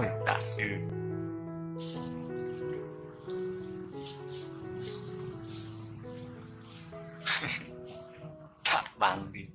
sonho. Tá certo. Tá valendo.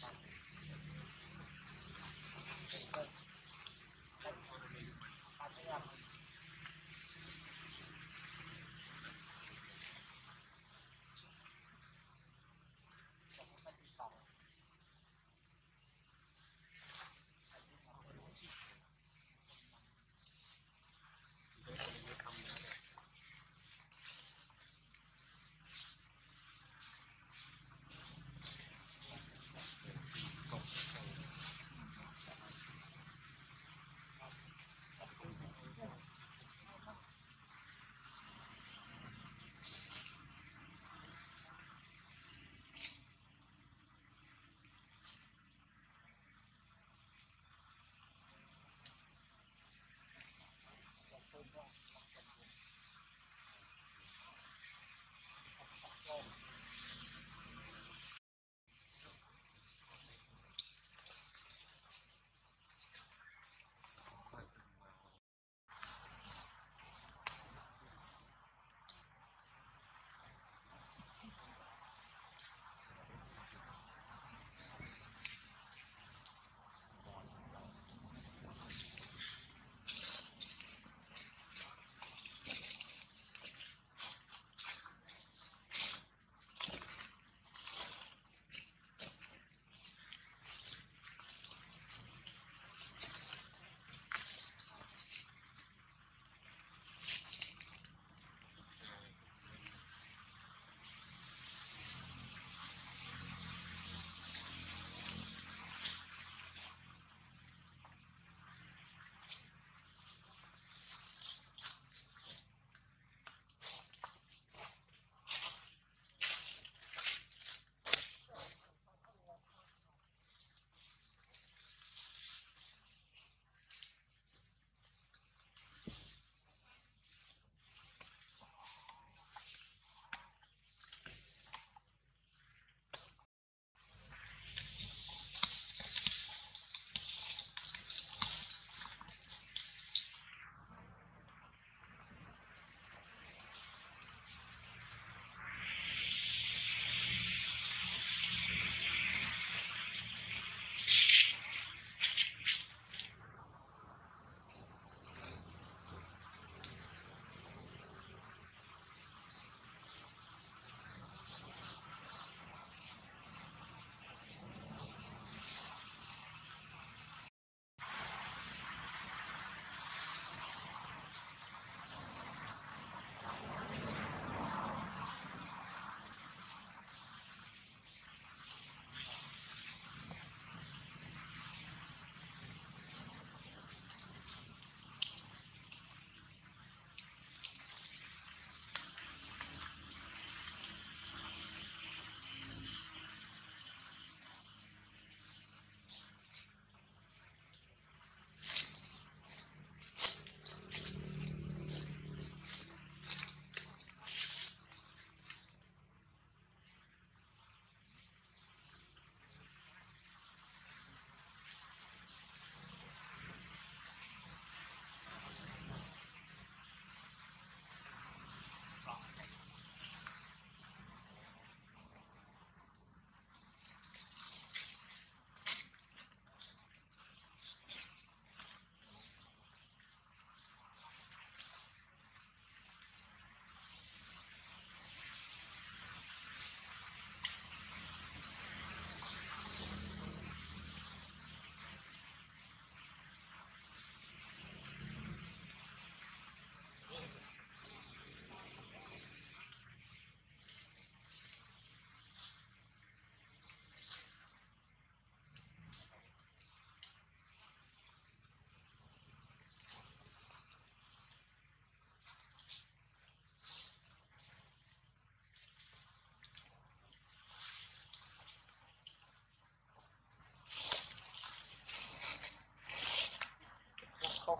That's